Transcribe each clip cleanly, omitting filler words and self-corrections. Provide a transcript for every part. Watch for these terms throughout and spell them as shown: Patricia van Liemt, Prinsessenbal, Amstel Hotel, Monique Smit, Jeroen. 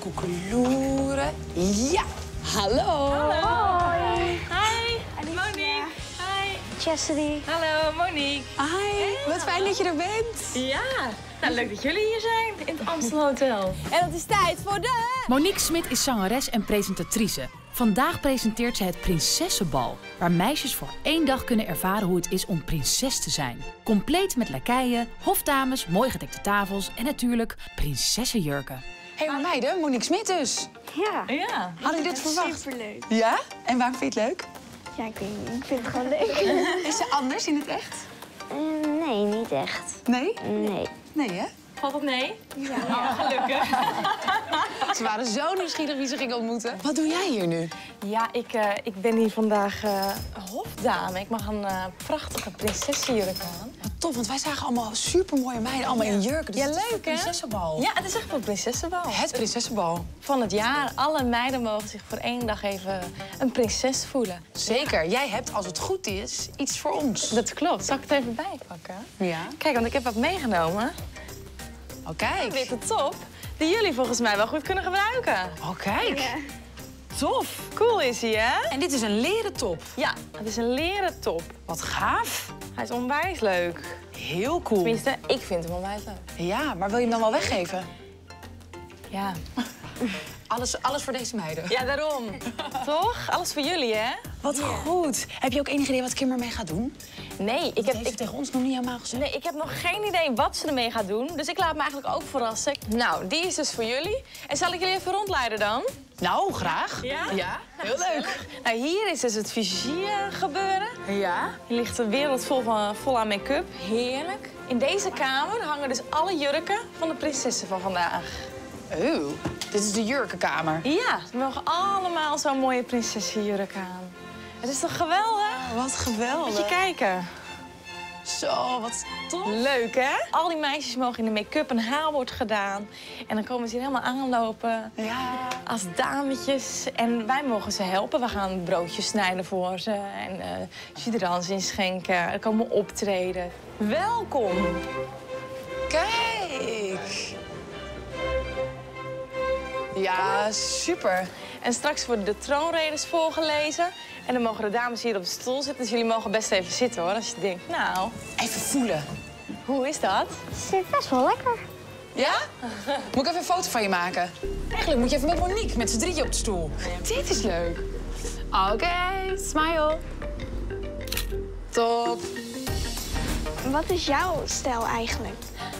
koekeloeren. Ja, hallo. Hallo. Hoi. Hi. Monique. Hi. Chastity. Hallo, Monique. Hi. Hey, wat fijn dat je er bent. Ja. Nou, leuk dat jullie hier zijn in het Amstel Hotel. En het is tijd voor de... Monique Smit is zangeres en presentatrice. Vandaag presenteert ze het Prinsessenbal, waar meisjes voor één dag kunnen ervaren hoe het is om prinses te zijn. Compleet met lakeien, hofdames, mooi gedekte tafels en natuurlijk prinsessenjurken. Hé, hey, meiden, Monique Smit dus. Ja. Had ik dit verwacht? Superleuk. Ja? En waarom vind je het leuk? Ja, ik weet niet. Ik vind het gewoon leuk. Is ze anders in het echt? Nee, niet echt. Nee? Nee. Nee, hè? Valt dat nee? Ja. Oh, gelukkig. Ze waren zo nieuwsgierig wie ze gingen ontmoeten. Wat doe jij hier nu? Ja, ik ben hier vandaag hofdame. Ik mag een prachtige prinsessenjurk aan. Wat tof, want wij zagen allemaal supermooie meiden allemaal in jurken. Dus ja, leuk, hè? Prinsessenbal. Ja, het is echt een prinsessenbal. Het prinsessenbal. Van het jaar. Alle meiden mogen zich voor één dag even een prinses voelen. Zeker. Ja. Jij hebt, als het goed is, iets voor ons. Dat klopt. Zal ik het even bijpakken? Ja. Kijk, want ik heb wat meegenomen. Oh, kijk. Dit is top, die jullie volgens mij wel goed kunnen gebruiken. Oh, kijk. Ja. Tof. Cool is hij, hè? En dit is een leren top. Ja, het is een leren top. Wat gaaf. Hij is onwijs leuk. Heel cool. Tenminste, ik vind hem onwijs leuk. Ja, maar wil je hem dan wel weggeven? Ja. Alles voor deze meiden. Ja, daarom. Toch? Alles voor jullie, hè? Wat goed. Heb je ook enig idee wat Kim ermee gaat doen? Nee, ik heb tegen ons nog niet helemaal gezegd. Nee, ik heb nog geen idee wat ze ermee gaat doen. Dus ik laat me eigenlijk ook verrassen. Nou, die is dus voor jullie. En zal ik jullie even rondleiden dan? Nou, graag. Ja? Ja, heel leuk. Nou, hier is dus het vizier gebeuren. Ja. Hier ligt een wereld vol aan make-up. Heerlijk. In deze kamer hangen dus alle jurken van de prinsessen van vandaag. Oh, dit is de jurkenkamer. Ja, we mogen allemaal zo'n mooie prinsessenjurk aan. Het is toch geweldig? Wow, wat geweldig. Moet je kijken. Zo, wat tof. Leuk, hè? Al die meisjes mogen in de make-up een haar wordt gedaan. En dan komen ze hier helemaal aanlopen. Ja. Als dametjes. En wij mogen ze helpen. We gaan broodjes snijden voor ze. En giderans inschenken. Er komen optreden. Welkom. Kijk. Ja, super. En straks worden de troonredes voorgelezen. En dan mogen de dames hier op de stoel zitten. Dus jullie mogen best even zitten, hoor. Als je denkt, nou... Even voelen. Hoe is dat? Het zit best wel lekker. Ja? Moet ik even een foto van je maken? Eigenlijk moet je even met Monique, met z'n drieën op de stoel. Ja. Dit is leuk. Oké, smile. Top. Wat is jouw stijl eigenlijk?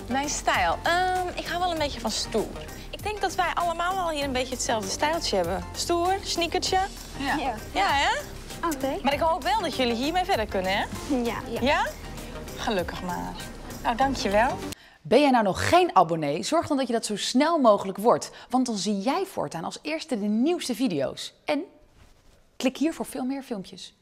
Mijn stijl? Ik hou wel een beetje van stoer. Ik denk dat wij allemaal wel hier een beetje hetzelfde stijltje hebben. Stoer, sneakertje. Ja. Ja, hè? Oké. Maar ik hoop wel dat jullie hiermee verder kunnen, hè? Ja. Ja? Gelukkig maar. Nou, dankjewel. Ben jij nou nog geen abonnee? Zorg dan dat je dat zo snel mogelijk wordt. Want dan zie jij voortaan als eerste de nieuwste video's. En klik hier voor veel meer filmpjes.